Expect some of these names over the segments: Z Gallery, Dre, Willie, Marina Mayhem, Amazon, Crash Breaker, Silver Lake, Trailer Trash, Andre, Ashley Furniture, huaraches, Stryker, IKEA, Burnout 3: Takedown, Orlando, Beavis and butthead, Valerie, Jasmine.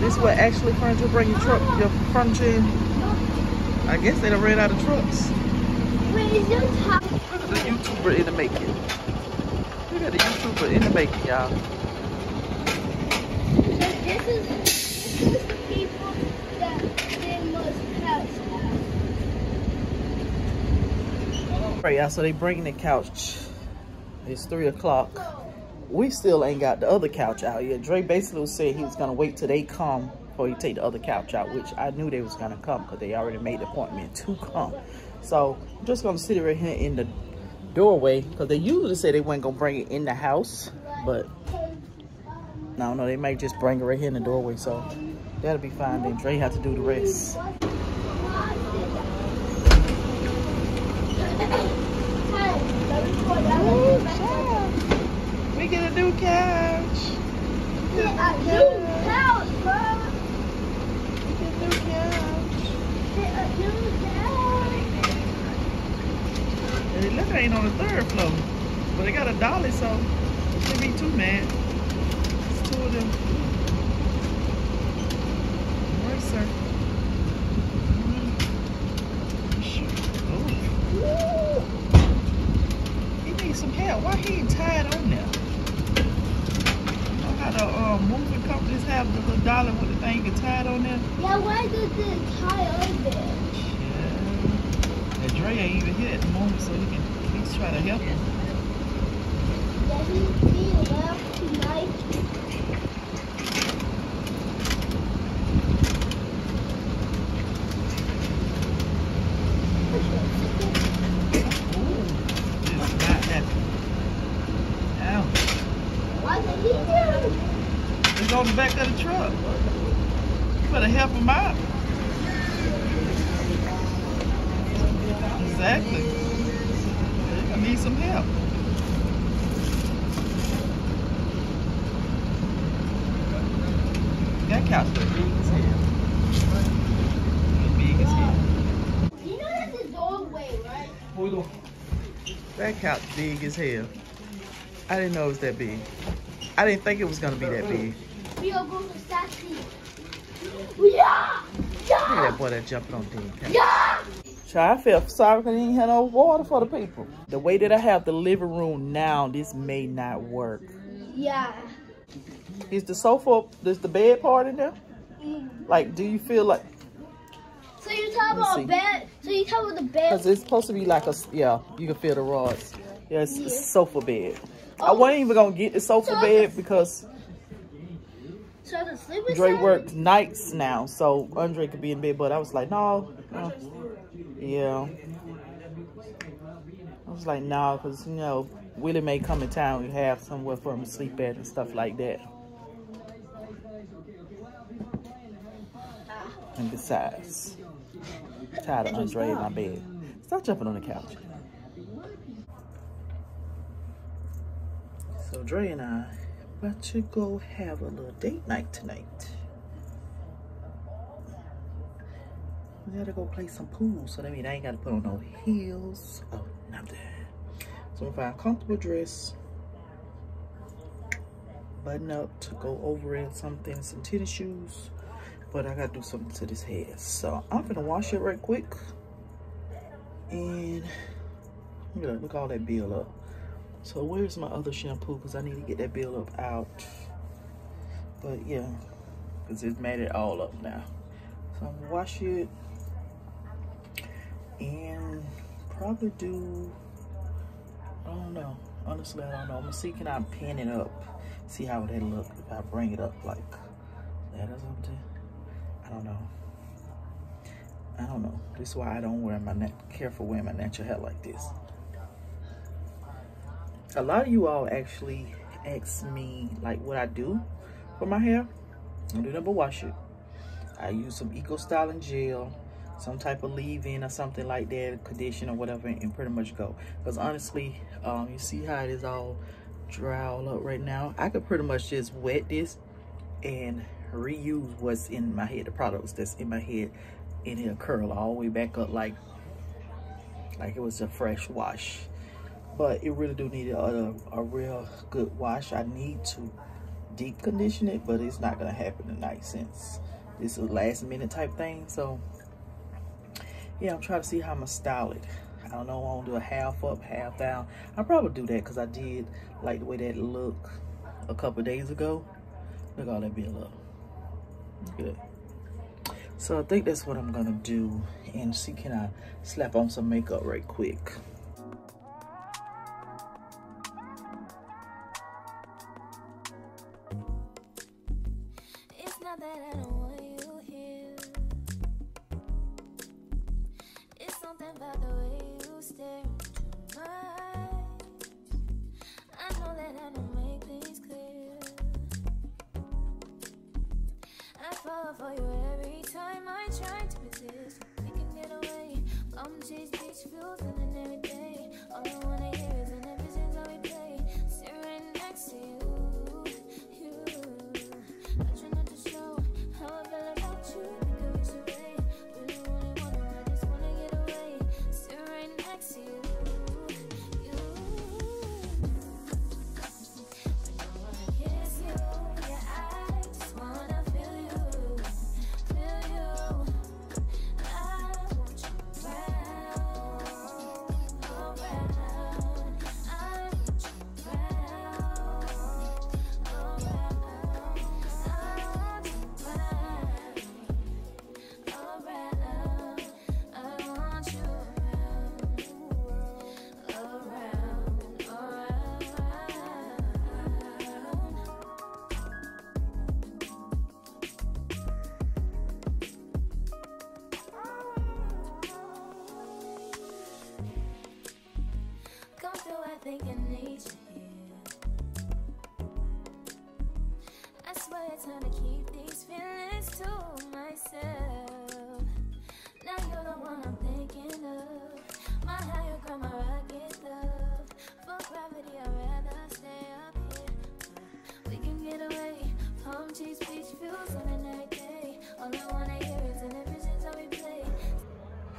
This is what Ashley Furniture bring your furniture in. I guess they done ran out of trucks. Wait, is your top? Look at the YouTuber in the making. Look at the YouTuber in the making, y'all. This is the people that they must have. Right, y'all, so they bringing the couch. It's 3 o'clock. We still ain't got the other couch out yet. Dre basically said he was going to wait till they come before he take the other couch out, which I knew they was going to come because they already made the appointment to come. So I'm just going to sit right here in the doorway because they usually say they weren't going to bring it in the house, but I don't know. They might just bring it right here in the doorway, so that'll be fine. Then Dre had to do the rest. We get a new couch. Get a new couch. And it look ain't on the third floor. But they got a dolly, so it shouldn't be too mad. It's two of them. All right, sir. Oh. He needs some help. Why he ain't tied on there? The moving companies have the little dollar with the thing get tied on there. Yeah, why does it tie on there? Yeah. And Dre ain't even here at the moment, so he can at least try to help him. Does he left tonight? Ooh, just not happy. Ow. What did he do? It's on the back of the truck. You better help him out. Exactly. They're gonna need some help. That couch is big as hell. Big as hell. You know that's his old way, right? Hold on. That couch big as hell. I didn't know it was that big. I didn't think it was gonna be that big. We are going to Sassy. Yeah! Yeah! Look at that boy that jumping on the yeah! I felt sorry because I didn't have no water for the people. The way that I have the living room now, this may not work. Yeah. Is the sofa, is the bed part in there? Mm-hmm. Like, do you feel like... So you talk about a bed, so you talk about the bed. Because it's supposed to be like a, yeah, you can feel the rods. Yeah, it's a sofa bed. Oh. I wasn't even gonna get the sofa bed because Dre works nights now, so Andre could be in bed. But I was like, no. Yeah. I was like, no, because you know Willie may come in town and have somewhere for him to sleep at and stuff like that. And besides, I'm tired of Andre in my bed. Stop jumping on the couch. So Dre and I about to go have a little date night tonight. We gotta go play some pool, so that means I ain't gotta put on no heels or nothing. So I'm gonna find a comfortable dress, button up to go over in something, some tennis shoes, but I gotta do something to this hair. So I'm gonna wash it right quick, and I'm gonna look all that bill up. So where's my other shampoo? Because I need to get that bill up out. But yeah, because it's made it all up now. So I'm gonna wash it and probably do, I don't know. Honestly, I don't know. I'm gonna see, can I pin it up? See how it'll look if I bring it up like that or something. I don't don't know. I don't know. This is why I don't wear my careful wearing my natural hair like this. A lot of you all actually ask me like what I do for my hair. I do never wash it. I use some Eco Styling Gel, some type of leave-in or something like that, conditioner or whatever, and pretty much go. Because honestly, you see how it is all dry all up right now. I could pretty much just wet this and reuse what's in my head, the products that's in my head, and it'll curl all the way back up like it was a fresh wash. But it really do need a real good wash. I need to deep condition it, but it's not gonna happen tonight since this is a last minute type thing. So yeah, I'm trying to see how I'm gonna style it. I don't know, I want to do a half up, half down. I'll probably do that because I did like the way that looked a couple days ago. Look all that build up. Good. So I think that's what I'm gonna do, and see, can I slap on some makeup right quick?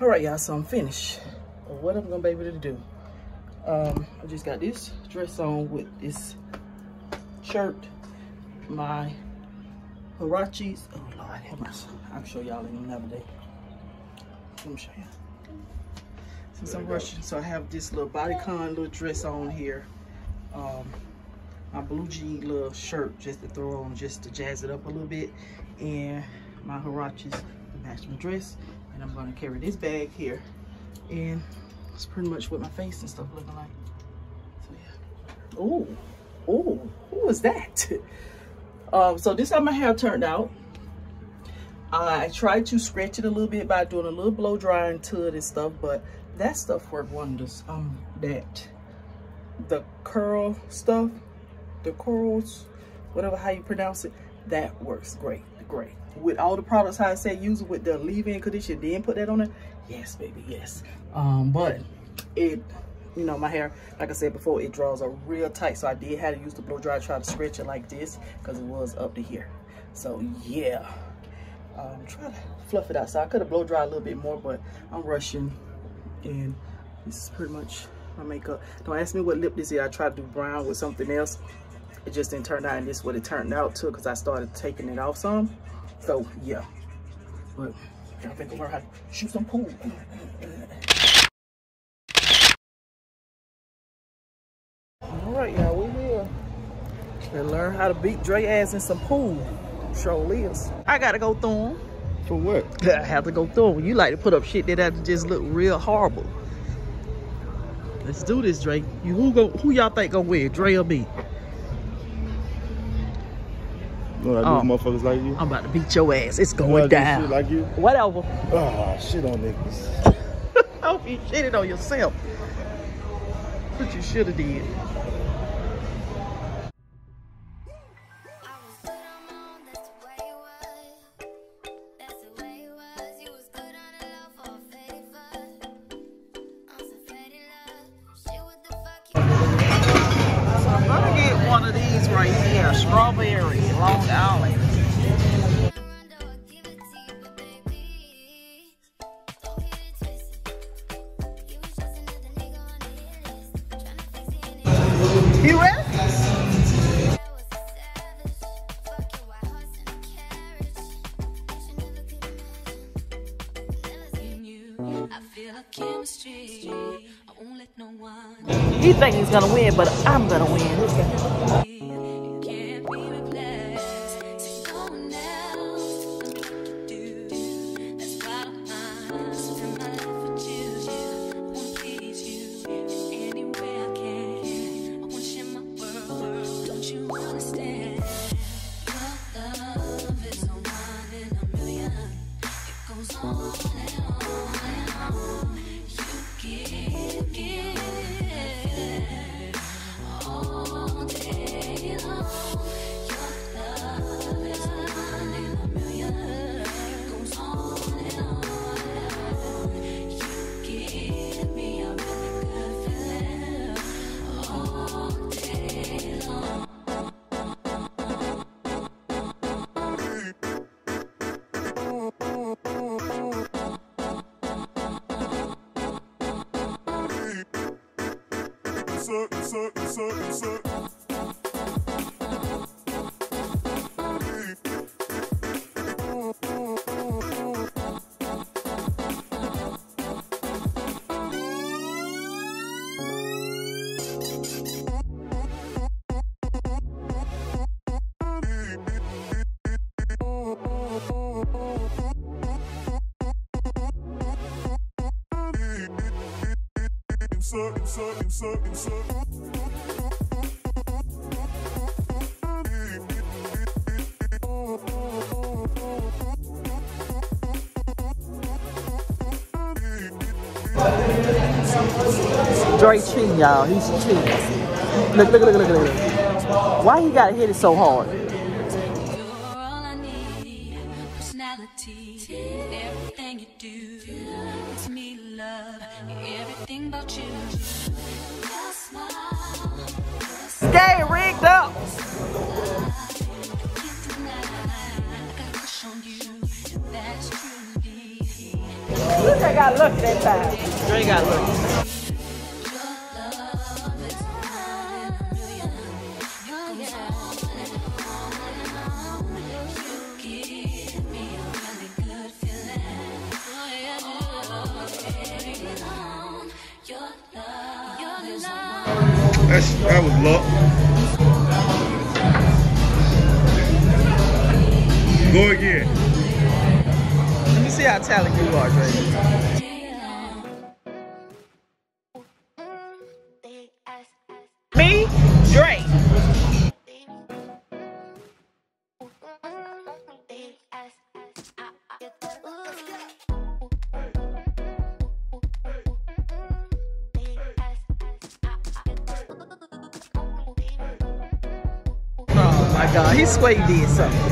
All right, y'all, so I'm finished. What I'm gonna be able to do, I just got this dress on with this shirt, my huaraches. Oh Lord, have mercy. I'll show y'all in another day. Let me show you. Since I'm rushing, so I have this little bodycon little dress on here. My blue jean little shirt just to throw on, just to jazz it up a little bit, and my huaraches to match my dress. And I'm gonna carry this bag here, and it's pretty much what my face and stuff looking like. So yeah. Oh, who was that? So this is how my hair turned out. I tried to scratch it a little bit by doing a little blow drying to it and stuff, but that stuff worked wonders. The curl stuff, the curls, whatever how you pronounce it, that works great. Great with all the products how I said use it with the leave-in conditioner, then put that on it. Yes baby, yes. But it, you know, my hair, like I said before, it draws a real tight, so I did have to use the blow dry, try to stretch it like this because it was up to here. So yeah, try to fluff it out. So I could have blow dry a little bit more, but I'm rushing, and this is pretty much my makeup. Don't ask me what lip this is. I tried to do brown with something else. It just didn't turn out, and this is what it turned out to because I started taking it off some. So yeah, but I think I'm gonna learn how to shoot some pool. All right, y'all, we will learn how to beat Dre ass in some pool. Sure is. I gotta go through them. For what? I have to go through them. You like to put up shit that just look real horrible. Let's do this, Dre. Who y'all think gonna win, Dre or me? No, I do motherfuckers like you. I'm about to beat your ass. It's going down. Shit like you? Whatever. Oh, shit on niggas. I hope you shitted on yourself. But you should have did. Strawberry, Long Island. U.S. He thinks he's gonna win, but I'm gonna win. Dre cheating, y'all. He's cheating. Look. Why he gotta hit it so hard? Everything you do, it's me, love. Everything about you. Stay rigged up. Look, I got lucky that time. Dre got lucky. That was luck. Go again. Let me see how talented you are, Dre. Me, Dre. God, he swear you did something.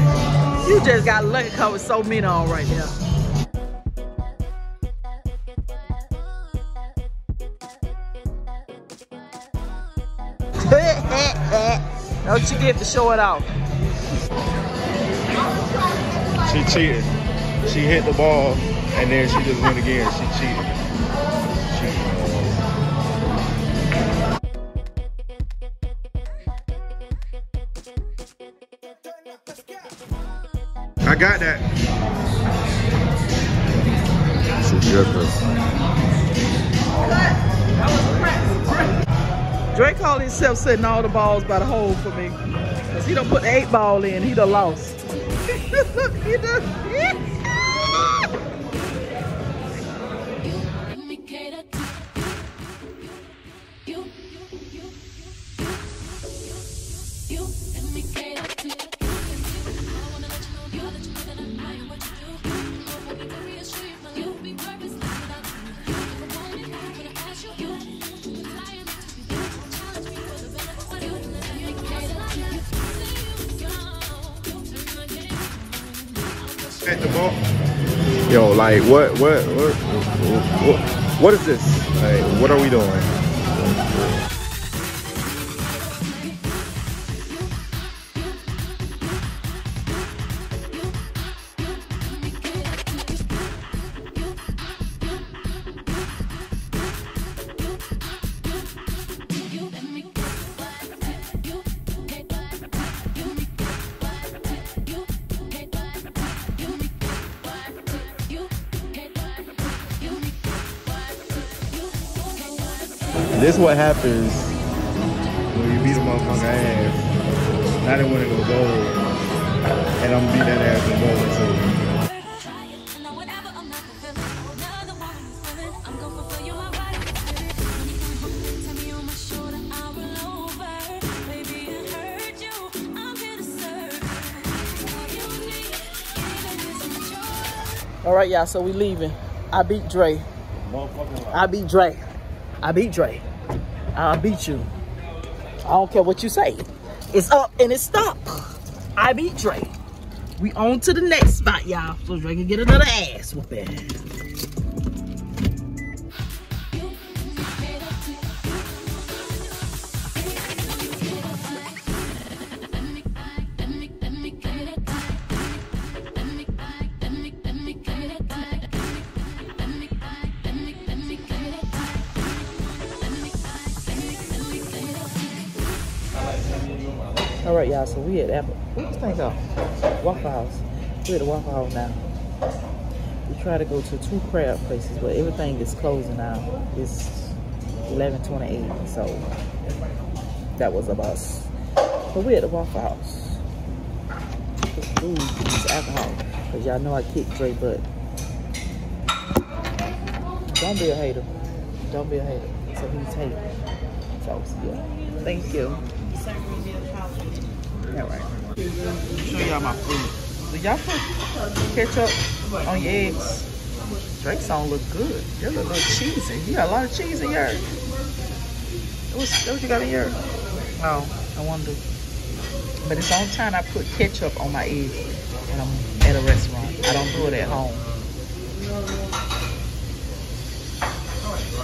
You just got lucky cause with so many on right now. Don't you get to show it off. She cheated. She hit the ball and then she just went again. She cheated. I got that. It's a dripper. Dre called himself setting all the balls by the hole for me. Cause he don't put the 8 ball in, he done lost. Look, he done. Fit the ball. Yo, like what is this? Like, what are we doing? This is what happens when you beat a motherfucker ass. And I didn't want to go gold. And I'm beat that ass in gold too. Alright, y'all, so we leaving. I beat Dre. I beat Dre. I beat Dre. I'll beat you. I don't care what you say. It's up and it's stopped. I beat Dre. We on to the next spot, y'all. So Dre can get another ass whooping. All right, y'all, so we at Apple. What do you think of? Waffle House. We're at the Waffle House now. We try to go to two crab places, but everything is closing now. It's 11:28, so that was a bus. But we're at the Waffle House. It's food, it's alcohol. Because y'all know I kicked Dre butt. Don't be a hater. Don't be a hater. So he's hating. So, yeah. Thank you. Yeah, right. Show y'all my food. Do y'all put ketchup on your eggs? Drake's don't look good. They look a little cheesy. You got a lot of cheese in here. What you got in here? Oh, I wonder. But it's on time I put ketchup on my eggs when I'm at a restaurant. I don't do it at home.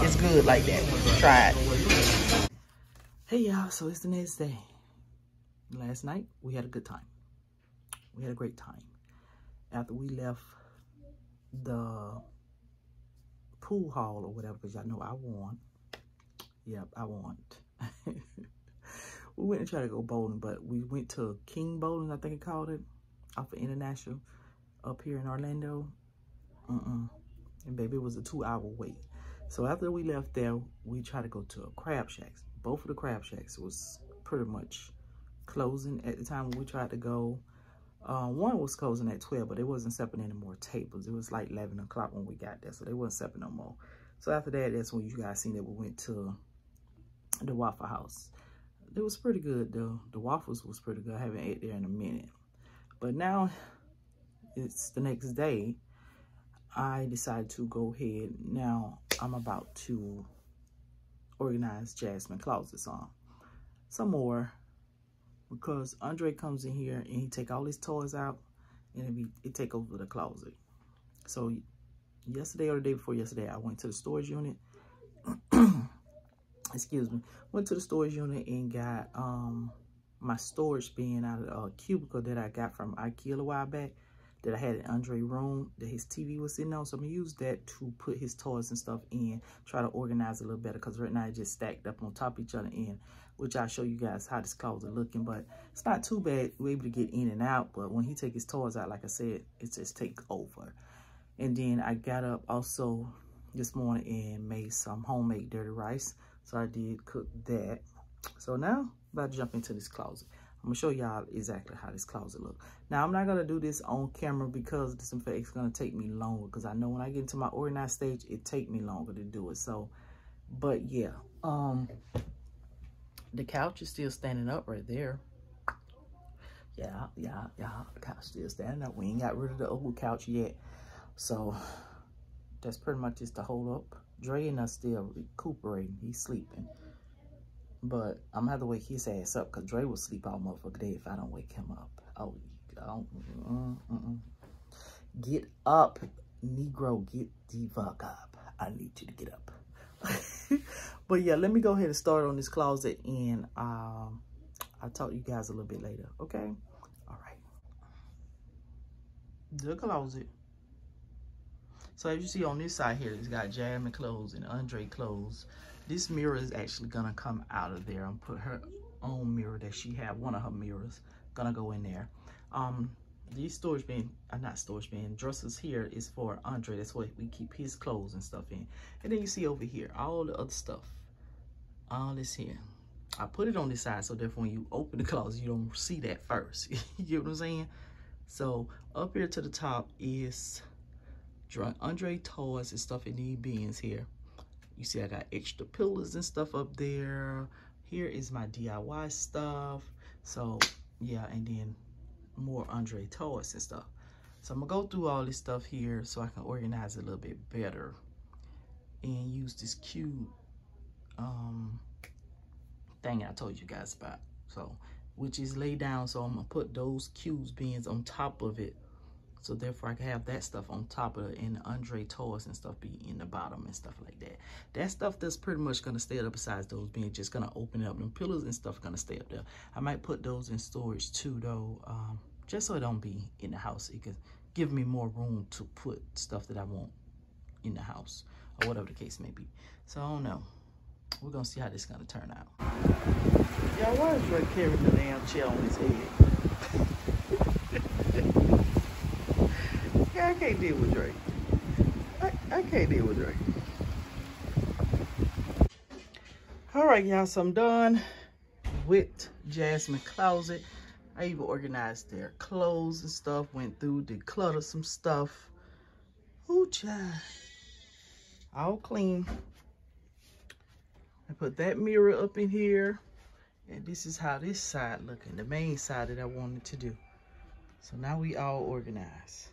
It's good like that. Try it. Hey, y'all, so it's the next day. Last night, we had a good time. We had a great time. After we left the pool hall or whatever, because y'all know I won. Yep, I won. We went and tried to go bowling, but we went to King Bowling, I think it called it, off of International, up here in Orlando. And baby, it was a 2-hour wait. So after we left there, we tried to go to a crab shacks. Both of the crab shacks was pretty much closing at the time when we tried to go. One was closing at 12, but they wasn't stepping any more tables. It was like 11 o'clock when we got there, so they wasn't stepping no more. So after that, that's when you guys seen that we went to the Waffle House. It was pretty good. The waffles was pretty good. I haven't ate there in a minute. But now it's the next day. I decided to go ahead. Now I'm about to organize Jasmine closet some more, because Andre comes in here and he take all his toys out and it take over the closet. So yesterday or the day before yesterday, I went to the storage unit. Excuse me. Went to the storage unit and got my storage bin out of the cubicle that I got from IKEA a while back that I had in Andre's room that his TV was sitting on. So I'm going to use that to put his toys and stuff in, try to organize it a little better, because right now it just stacked up on top of each other in, which I'll show you guys how this closet looking, but it's not too bad. We're able to get in and out, but when he take his toys out, like I said, it just take over. And then I got up also this morning and made some homemade dirty rice. So I did cook that. So now I'm about to jump into this closet. I'm going to show y'all exactly how this closet look. Now, I'm not going to do this on camera because this, in fact, is going to take me longer, because I know when I get into my organized stage, it take me longer to do it. So, but yeah, the couch is still standing up right there. Yeah, the couch still standing up. We ain't got rid of the old couch yet. So, that's pretty much just the hold up. Dre and us still recuperating. He's sleeping. But I'm going to have to wake his ass up, because Dre will sleep all motherfucking day if I don't wake him up. Oh, Get up, Negro. Get the fuck up. I need you to get up. But yeah, let me go ahead and start on this closet, and I'll talk to you guys a little bit later. Okay? All right. The closet. So as you see on this side here, it's got Jasmine clothes and Andre clothes. This mirror is actually gonna come out of there and put her own mirror that she had, one of her mirrors, gonna go in there. These storage bin, dressers here is for Andre. That's what we keep his clothes and stuff in. And then you see over here, all the other stuff, all this here. I put it on this side, so therefore when you open the closet, you don't see that first. You get what I'm saying? So up here to the top is Andre toys and stuff in these bins here. You see I got extra pillows and stuff up there. Here is my DIY stuff. So yeah, and then more Andre toys and stuff. So I'm gonna go through all this stuff here so I can organize it a little bit better and use this cute thing I told you guys about, so which is laid down. So I'm gonna put those cubes bins on top of it, so therefore I can have that stuff on top of it, and Andre toys and stuff be in the bottom and stuff like that. That stuff that's pretty much gonna stay up besides those being just gonna open up. Them pillars and stuff gonna stay up there. I might put those in storage too though, just so it don't be in the house. It could give me more room to put stuff that I want in the house or whatever the case may be. So I don't know. We're gonna see how this is gonna turn out. Yeah, why is Ray carrying the damn chair on his head? I can't deal with Drake. I can't deal with Drake. All right, y'all. So I'm done with Jasmine closet. I even organized their clothes and stuff. Went through, decluttered some stuff. Ooh, child. All clean. I put that mirror up in here. And this is how this side looking. The main side that I wanted to do. So now we all organized.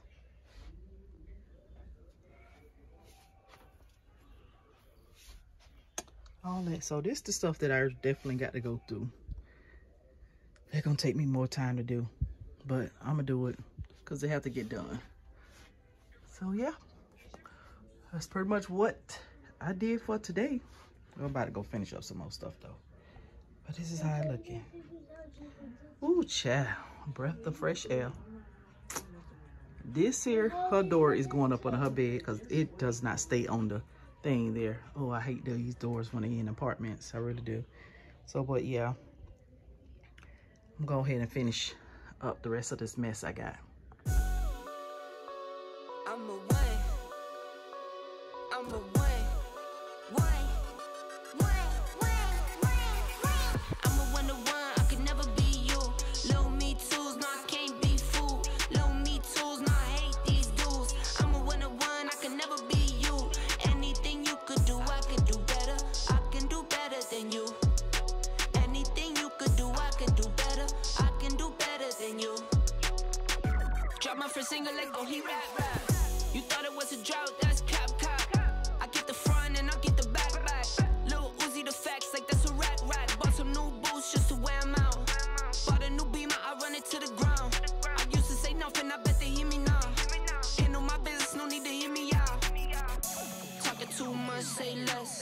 All that. So this is the stuff that I definitely got to go through. They're gonna take me more time to do, but I'm gonna do it because they have to get done. So yeah, that's pretty much what I did for today. I'm about to go finish up some more stuff though, but this is how it's looking. Ooh, child, breath of fresh air. This here, her door is going up on her bed because it does not stay on the thing there. Oh, I hate these doors when they're in apartments. I really do. So, but yeah, I'm gonna go ahead and finish up the rest of this mess I got.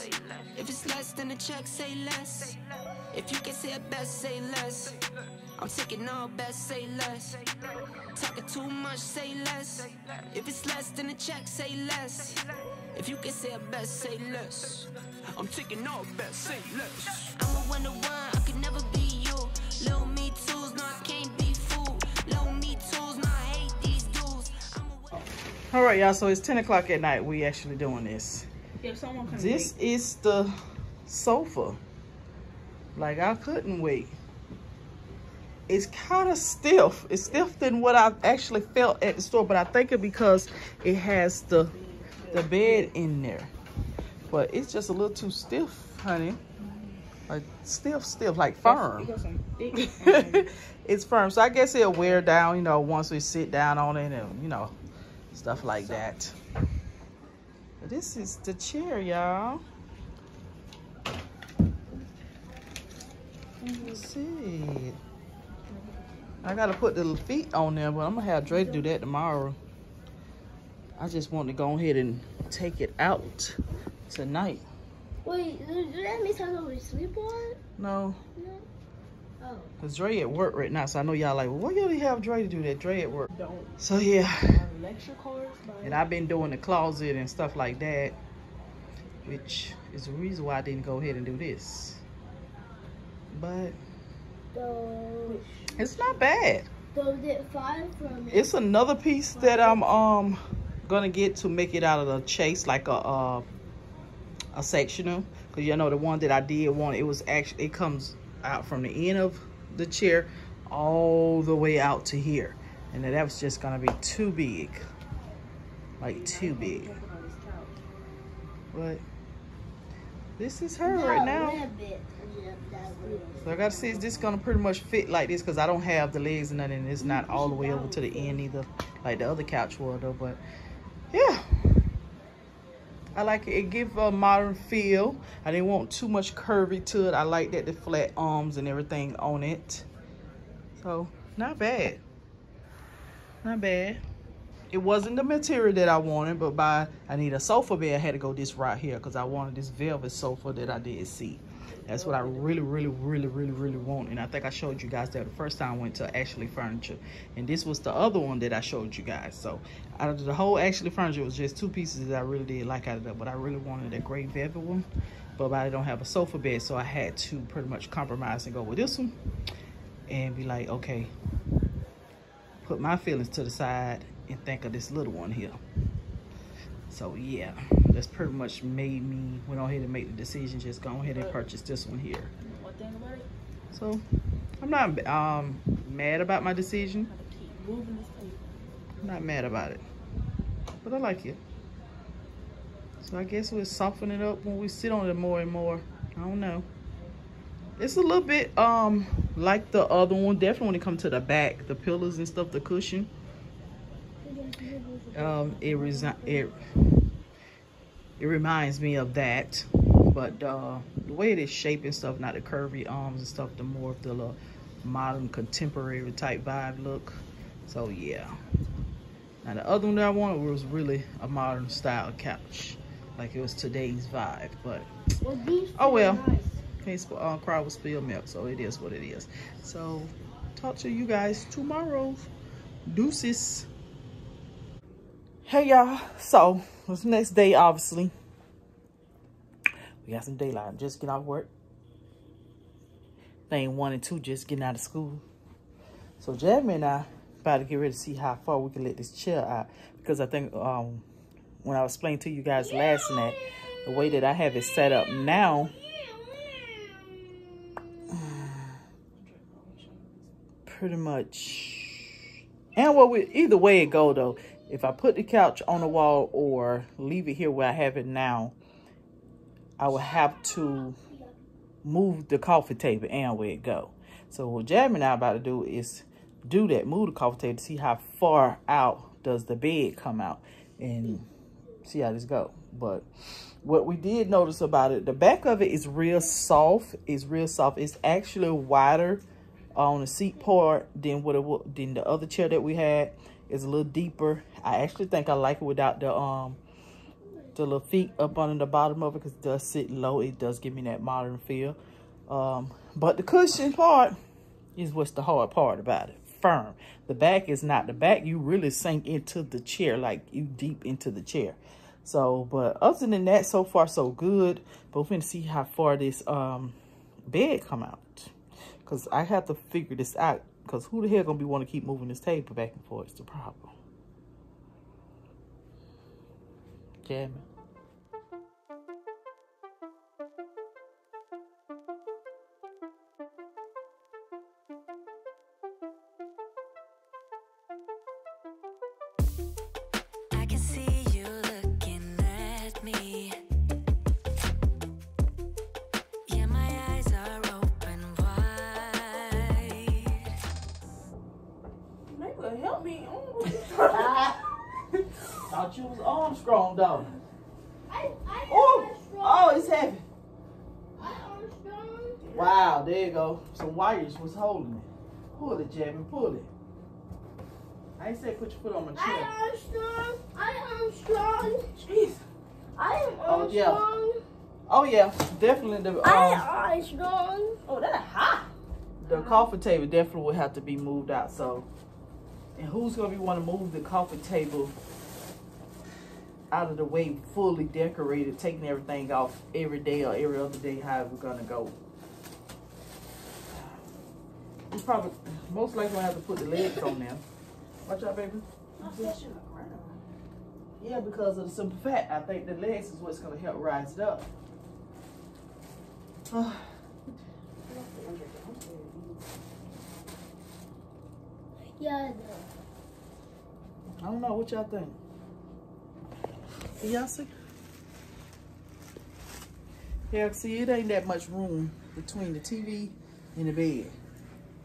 I'm taking all best, say less. I'm a one-to-one, I could never be you. Little me tools, no, I can't be fooled. Little me tools, no, I hate these dudes. All right, y'all, so it's 10 o'clock at night. We actually doing this. Yeah, someone can this wait. Is the sofa. Like, I couldn't wait. It's kind of stiff. It's stiffer than what I actually felt at the store, but I think it because it has the bed in there. But it's just a little too stiff, honey. Like stiff, like firm. It's firm. So I guess it'll wear down, you know, once we sit down on it and, you know, stuff like that. But this is the chair, y'all. Let's see. I gotta put the feet on there, but I'm gonna have Dre do that tomorrow. I just want to go ahead and take it out tonight. Wait, does that mean something we sleep on? No. No. Oh. Cause Dre at work right now, so I know y'all like, well, why y'all have Dre to do that? Dre at work. Don't. So yeah. Lecture course. And I've been doing the closet and stuff like that, which is the reason why I didn't go ahead and do this. But it's not bad. Those that fall from it. It's another piece that I'm gonna get to make it out of the chase, like a sectional, because you know the one that I did want, it was actually, it comes out from the end of the chair all the way out to here, and that was just gonna be too big, like too big. But this is her right now. So I gotta see, is this gonna pretty much fit like this? Cause I don't have the legs and nothing. It's not all the way over to the end either, like the other couch was though. But yeah, I like it. It gives a modern feel. I didn't want too much curvy to it. I like that the flat arms and everything on it. So not bad, not bad. It wasn't the material that I wanted, but I need a sofa bed. I had to go this right here because I wanted this velvet sofa that I did see. That's what I really, really, really, really, really want. And I think I showed you guys that the first time I went to Ashley Furniture. And this was the other one that I showed you guys. So out of the whole Ashley Furniture, it was just two pieces that I really did like out of that. But I really wanted a gray velvet one. But I don't have a sofa bed, so I had to pretty much compromise and go with this one. And be like, okay, put my feelings to the side and think of this little one here. So yeah, that's pretty much made me went on ahead and make the decision, just go ahead and purchase this one here. So I'm not mad about my decision. I'm not mad about it, but I like it. So I guess we'll soften it up when we sit on it more and more. I don't know. It's a little bit like the other one. Definitely when it comes to the back, the pillows and stuff, the cushion. It reminds me of that, but the way it is shaped and stuff, not the curvy arms and stuff, the more of the modern contemporary type vibe look. So yeah, now the other one that I wanted was really a modern style couch, like it was today's vibe. But oh well, can't cry with spilled milk, so it is what it is. So talk to you guys tomorrow. Deuces. Hey y'all, so it's the next day. Obviously we got some daylight. I'm just getting out of work. Thing 1 and 2 just getting out of school. So Jasmine and I about to get ready to see how far we can let this chair out, because I think when I was explaining to you guys last night, the way that I have it set up now, pretty much, and what we, either way it go though, if I put the couch on the wall or leave it here where I have it now, I will have to move the coffee table and where it go. So what Jasmine and I about to do is do that, move the coffee table to see how far out does the bed come out and see how this go. But what we did notice about it, the back of it is real soft. It's real soft. It's actually wider on the seat part than what it was, than the other chair that we had. It's a little deeper. I actually think I like it without the the little feet up under the bottom of it, because it does sit low. It does give me that modern feel. But the cushion part is what's the hard part about it. Firm. The back is not. The back, you really sink into the chair, like you deep into the chair. So, but other than that, so far so good. But we're gonna see how far this bed come out, because I have to figure this out. Because who the hell gonna be want to keep moving this table back and forth? It's the problem. Jamming. I can see you looking at me. Thought you was Armstrong, dog. Oh, it's heavy. Wow, there you go. Some wires was holding it. Pull it, Jasmine, pull it. I ain't say put your foot on my chair. I Armstrong. I yeah. Strong? Oh yeah, definitely. The are strong. Oh, that's hot. The coffee table definitely would have to be moved out. So, and who's gonna be want to move the coffee table out of the way, fully decorated, taking everything off every day or every other day? How we're gonna go? We probably most likely gonna have to put the legs on now. Watch out, baby. Yeah, because of the simple fact, I think the legs is what's gonna help rise it up. Yeah. I don't know what y'all think. Y'all see? Yeah, see, it ain't that much room between the TV and the bed.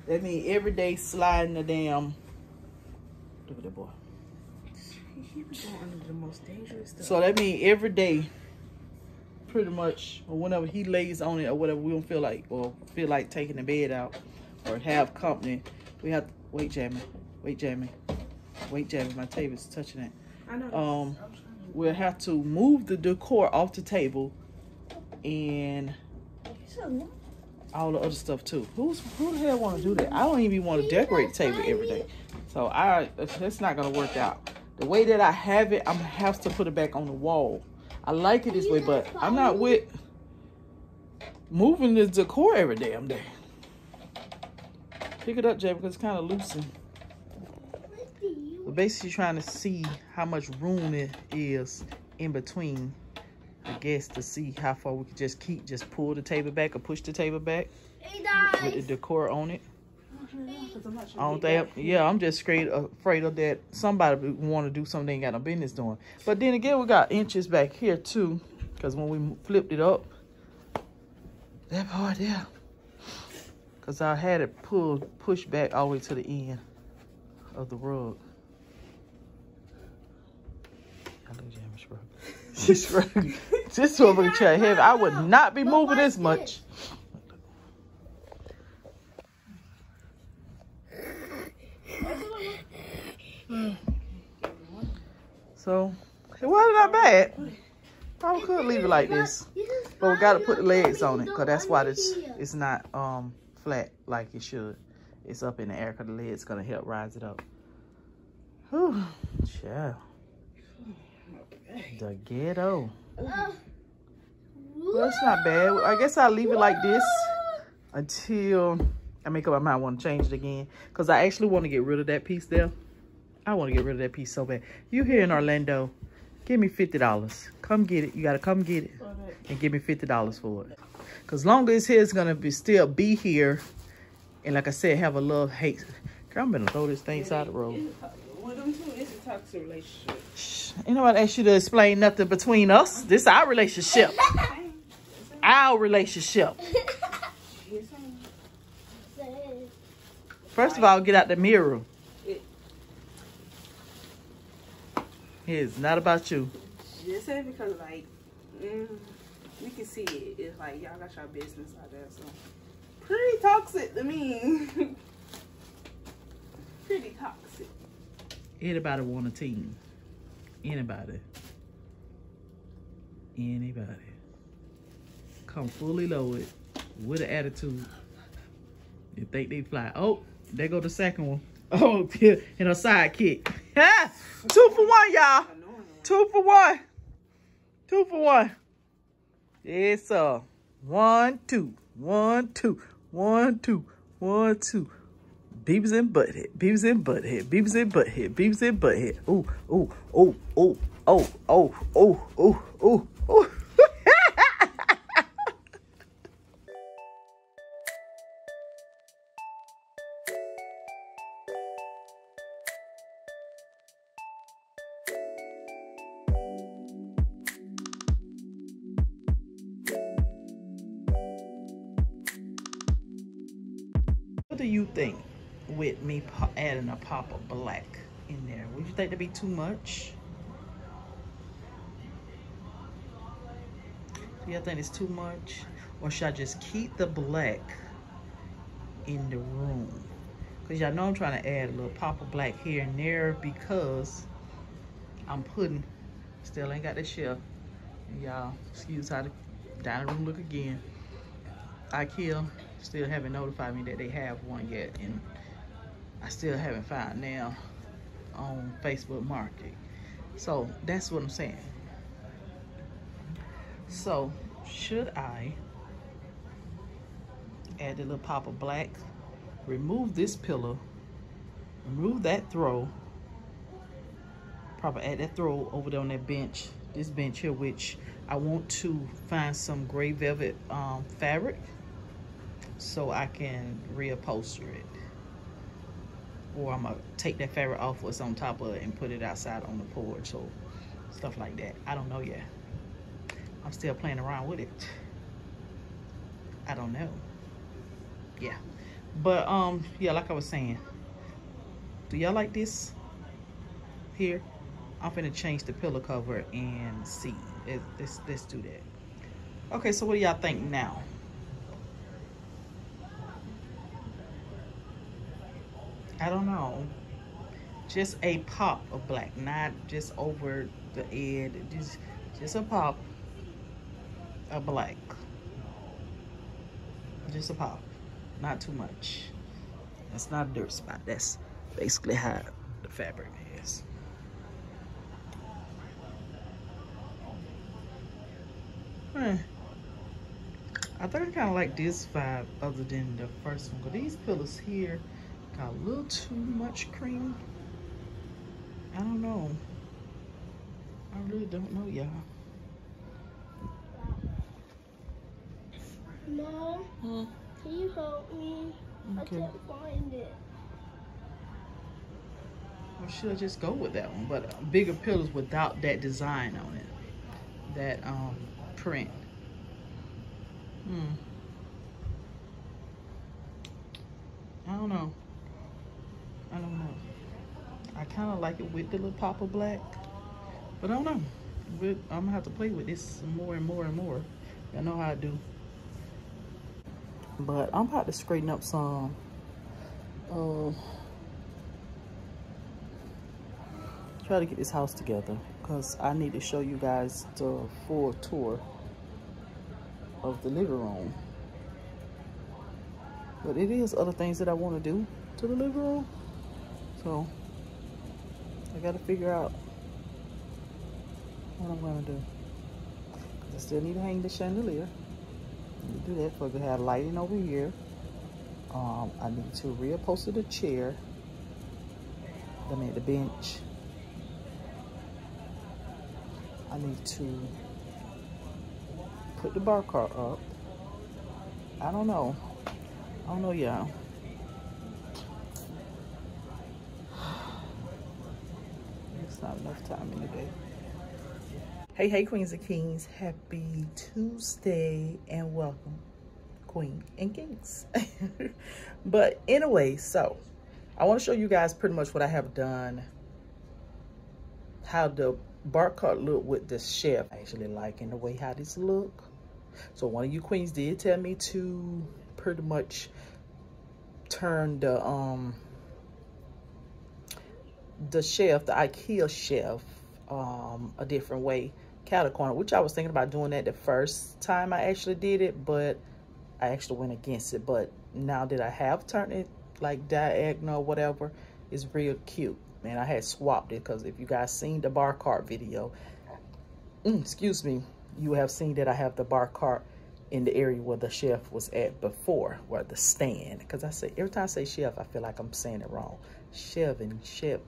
That means every day sliding the damn. Look at that boy. He was going under the most dangerous stuff. So that means every day, pretty much, or whenever he lays on it or whatever, we don't feel like or feel like taking the bed out or have company. We have to wait, Jamie. Wait, Jamie. Wait, Jamie. My table's touching it. I know. We'll have to move the decor off the table and all the other stuff too. Who the hell want to do that? I don't even want to decorate the table every day. So that's not gonna work out. The way that I have it, I'm gonna have to put it back on the wall. I like it this way, but I'm not with moving this decor every damn day. Pick it up, Jay, because it's kind of loosened. We're basically trying to see how much room it is in between, I guess, to see how far we could just pull the table back or push the table back with the decor on it. Yeah, I'm just straight afraid of that. Somebody want to do something they ain't got no business doing. But then again, we got inches back here too, because when we flipped it up, that part there, because I had it pushed back all the way to the end of the rug. I look at Jamie shrug. She's shrugging. This woman trying heavy. I would not be moving this much. So it wasn't that bad. Probably could leave it like this, but we got to put the legs on it, because that's why it's not flat like it should. It's up in the air because the legs gonna help rise it up. Whew, yeah. The ghetto. Well, it's not bad. I guess I'll leave it like this until I make up my mind I want to change it again, because I actually want to get rid of that piece there. I want to get rid of that piece so bad. You here in Orlando, give me $50. Come get it. You got to come get it and give me $50 for it. Because longer it's here, it's going to still be here. And like I said, have a love, hate. Girl, I'm going to throw this thing side the road. One of them two is a toxic relationship. Shh. Ain't nobody asked you to explain nothing between us. This is our relationship. Our relationship. First of all, get out the mirror. It's not about you. Just say because, like, we can see it. It's like y'all got your business out there. So pretty toxic to me. Pretty toxic. Anybody want a team? Anybody? Come fully loaded with an attitude. You think they fly? Oh, there go the second one. Oh, and a sidekick. Yeah. 2 for 1, y'all. 2 for 1. 2 for 1. Yes, sir. 1, 2. 1, 2. 1, 2. 1, 2. Beavis and butthead. Beavis and butthead. Beavis and butthead. Beavis and butthead. Oh, oh, oh, oh, oh, oh, oh, oh, oh, oh. What do you think with me adding a pop of black in there? Would you think that'd be too much? Do you think it's too much? Or should I just keep the black in the room? Because y'all know I'm trying to add a little pop of black here and there, because I'm putting, still ain't got the shelf, Y'all, excuse how the dining room look again. IKEA still haven't notified me that they have one yet, and I still haven't found now on Facebook Market. So that's what I'm saying. So should I add a little pop of black, remove this pillow, remove that throw, probably add that throw over there on that bench, this bench here, which I want to find some gray velvet fabric so I can reupholster it. Or I'm gonna take that fabric off what's on top of it and put it outside on the porch or stuff like that. I don't know yet. I'm still playing around with it. I don't know. Yeah. But yeah, like I was saying, do y'all like this here? I'm finna change the pillow cover and see. Let's do that. Okay, so what do y'all think now? I don't know, just a pop of black, not just over the edge, just a pop of black, just a pop, not too much. That's not a dirt spot, that's basically how the fabric is. I think I kind of like this vibe other than the first one, but these pillows here got a little too much cream. I don't know. I really don't know, y'all. Mom, can you help me? Okay. I can't find it. Or should I just go with that one? But bigger pillows without that design on it. That print. I don't know. I kind of like it with the little pop of black, but I don't know. I'm gonna have to play with this more and more and more. Y'all know how I do. But I'm about to straighten up some try to get this house together, because I need to show you guys the full tour of the living room. But it is other things that I want to do to the living room, so I gotta figure out what I'm gonna do. I still need to hang the chandelier. I need to do that, for we have lighting over here. I need to reupholster the chair. I mean the bench. I need to put the bar cart up. I don't know. I don't know, y'all. It's not enough time in the day. Hey, Queens and Kings. Happy Tuesday and welcome, Queen and Kings. But anyway, so I want to show you guys pretty much what I have done. How the bar cart look with the chef. I actually liking the way how this look. So one of you queens did tell me to pretty much turn the shelf, the IKEA shelf, a different way, cattle corner, which I was thinking about doing that the first time I actually did it, but I actually went against it. But now that I have turned it like diagonal, whatever, it's real cute. Man, I had swapped it, because if you guys seen the bar cart video, excuse me, you have seen that I have the bar cart in the area where the shelf was at before, where the stand, because I say, every time I say shelf, I feel like I'm saying it wrong. Shelf and ship.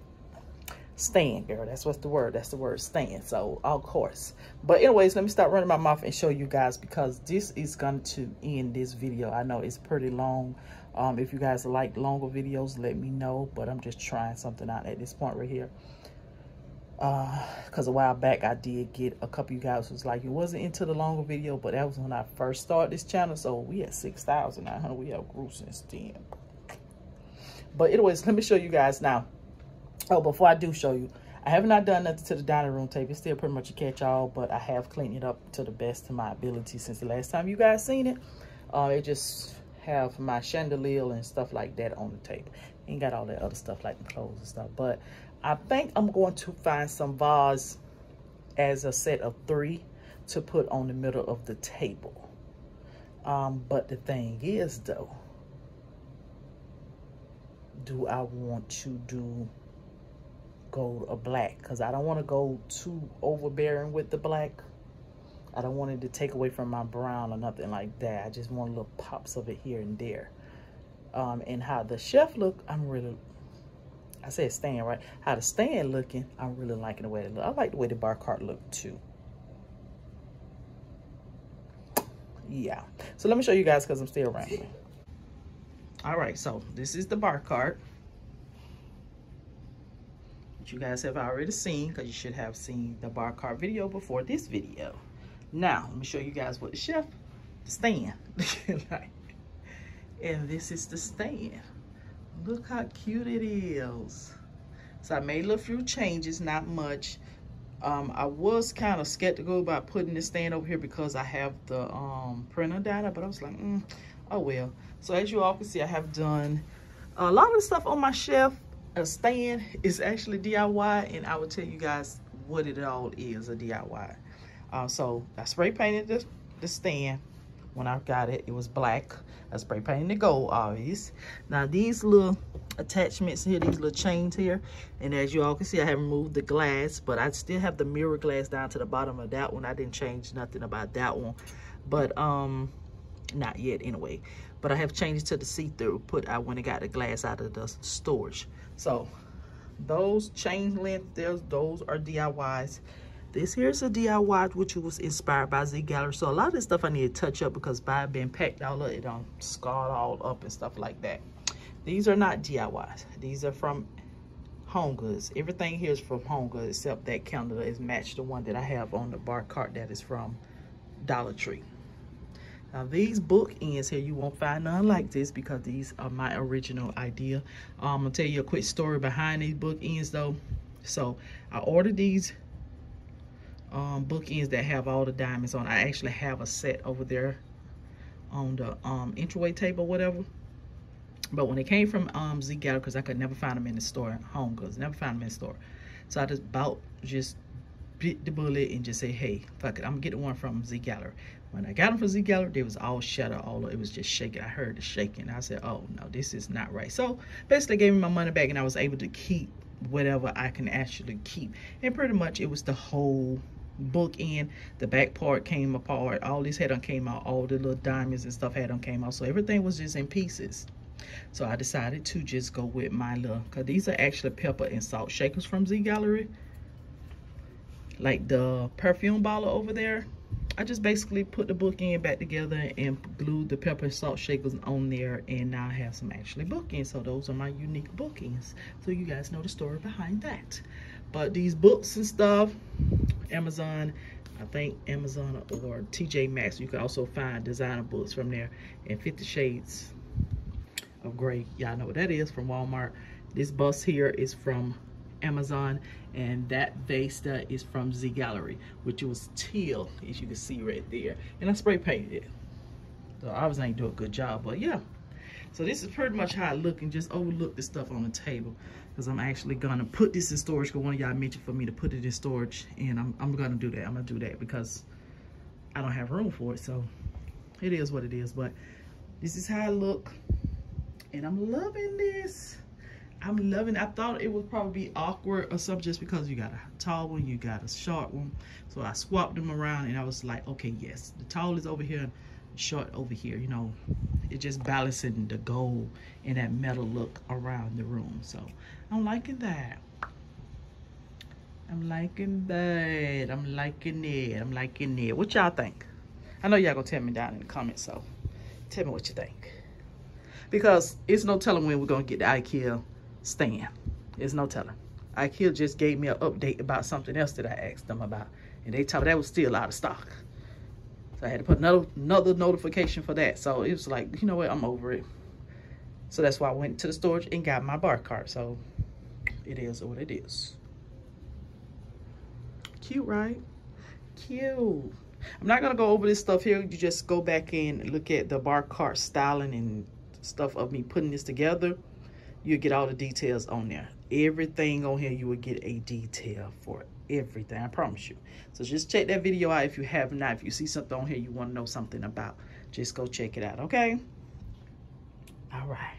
Stand, girl, that's what's the word, that's the word, stand. So of course, but anyways, let me stop running my mouth and show you guys, because this is going to end this video. I know it's pretty long. If you guys like longer videos, let me know, but I'm just trying something out at this point right here. Because a while back I did get a couple of you guys who was like, you wasn't into the longer video, but that was when I first started this channel. So we at 6,900. We have grew since then. But anyways, let me show you guys now. Oh, before I do show you, I have not done nothing to the dining room table. It's still pretty much a catch-all, but I have cleaned it up to the best of my ability since the last time you guys seen it. I just have my chandelier and stuff like that on the table. Ain't got all that other stuff like the clothes and stuff, but I think I'm going to find some vases as a set of 3 to put on the middle of the table. But the thing is, though, do I want to do gold or black? Because I don't want to go too overbearing with the black. I don't want it to take away from my brown or nothing like that. I just want little pops of it here and there. And how the chef look, I'm really, I said stand, right? How the stand looking, I'm really liking the way it look. I like the way the bar cart look too. Yeah. So let me show you guys because I'm still rambling. All right, so this is the bar cart. You guys have already seen, because you should have seen the bar cart video before this video. Now let me show you guys what the chef, the stand like. And this is the stand. Look how cute it is. So I made a few changes, not much. I was kind of skeptical about putting this stand over here because I have the printer data, but I was like, oh well. So as you all can see, I have done a lot of the stuff on my shelf. A stand is actually DIY, and I will tell you guys what it all is, a DIY. So I spray painted the stand. When I got it, it was black. I spray painted the gold, obviously. Now these little attachments here, these little chains here, and as you all can see, I have removed the glass, but I still have the mirror glass down to the bottom of that one. I didn't change nothing about that one, but not yet anyway. But I have changed to the see-through. I went and got the glass out of the storage. So those chain length, those are DIYs. This here is a DIY which was inspired by Z Gallery. So a lot of this stuff I need to touch up because by being packed all up, it scarred all up and stuff like that. These are not DIYs. These are from Home Goods. Everything here is from Home Goods except that counter is matched the one that I have on the bar cart that is from Dollar Tree. Now these bookends here, you won't find none like this because these are my original idea. I'm gonna tell you a quick story behind these bookends though. So I ordered these bookends that have all the diamonds on. I actually have a set over there on the entryway table, whatever. But when it came from Z Gallery, because I could never find them in the store, Home Goods, never found them in the store. So I just bit the bullet and just say, hey, fuck it, I'm gonna get the one from Z Gallery. When I got them from Z Gallery, they was all shattered, it was just shaking. I heard the shaking. I said, oh no, this is not right. So basically gave me my money back and I was able to keep whatever I can actually keep. And pretty much it was the whole book end. The back part came apart. All this had on came out. All the little diamonds and stuff had on came out. So everything was just in pieces. So I decided to just go with my little, because these are actually pepper and salt shakers from Z Gallery. Like the perfume bottle over there, I just basically put the bookend back together and glued the pepper and salt shakers on there, and now I have some actually bookends. So those are my unique bookends. So you guys know the story behind that. But these books and stuff, Amazon, I think Amazon or TJ Maxx, you can also find designer books from there, and 50 Shades of Grey. Y'all know what that is, from Walmart. This bus here is from Amazon, and that vesta is from Z Gallery, which was teal, as you can see right there, and I spray painted it. So I was ain't doing a good job, but yeah. So this is pretty much how I look, and just overlook the stuff on the table because I'm actually gonna put this in storage, because one of y'all mentioned for me to put it in storage, and I'm gonna do that. I'm gonna do that because I don't have room for it, so it is what it is. But this is how I look, and I'm loving this. I'm loving it. I thought it would probably be awkward or something just because you got a tall one, you got a short one. So I swapped them around and I was like, okay, yes, the tall is over here and the short over here. You know, it's just balancing the gold and that metal look around the room. So I'm liking that. I'm liking that. I'm liking it. I'm liking it. What y'all think? I know y'all gonna tell me down in the comments, so tell me what you think. Because it's no telling when we're gonna get the IKEA stand. There's no telling. IKEA just gave me an update about something else that I asked them about, and they told me that was still out of stock. So I had to put another notification for that. So it was like, you know what, I'm over it. So that's why I went to the storage and got my bar cart. So it is what it is. Cute, right? Cute. I'm not gonna go over this stuff here. You just go back and look at the bar cart styling and stuff of me putting this together. You get all the details on there. everything on here. You will get a detail for everything, I promise you. So just check that video out if you have not. If you see something on here you want to know something about, just go check it out, okay? All right.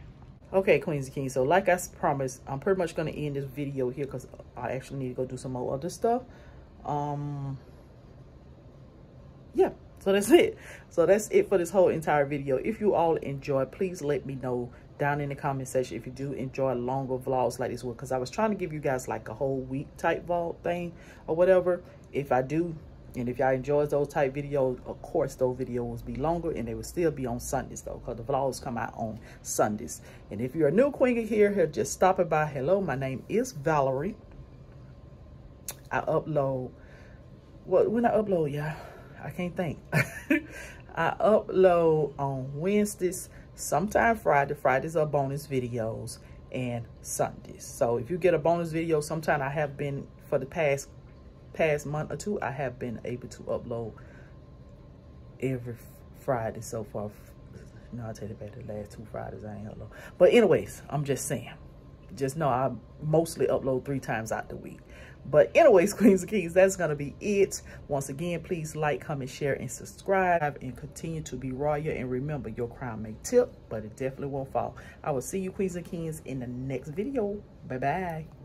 Okay, Queens and Kings, so like I promised, I'm pretty much going to end this video here because I actually need to go do some more other stuff. Yeah, so that's it. So that's it for this whole entire video. If you all enjoy, please let me know down in the comment section if you do enjoy longer vlogs like this one, because I was trying to give you guys like a whole week type vlog thing or whatever. If I do, and if y'all enjoy those type videos, of course those videos be longer and they will still be on Sundays though, because the vlogs come out on Sundays. And if you're a new queen here, just stopping by, hello, my name is Valerie. I upload, well, when I upload, y'all, I can't think. I upload on Wednesdays, sometime Friday. Fridays are bonus videos, and Sundays. So if you get a bonus video sometime, I have been for the past month or two, I have been able to upload every Friday so far. No, I'll tell you about the last two Fridays I ain't upload. But anyways, I'm just saying. Just know I mostly upload 3 times out the week. But anyways, Queens and Kings, that's going to be it. Once again, please like, comment, share, and subscribe. And continue to be royal. And remember, your crown may tip, but it definitely won't fall. I will see you, Queens and Kings, in the next video. Bye-bye.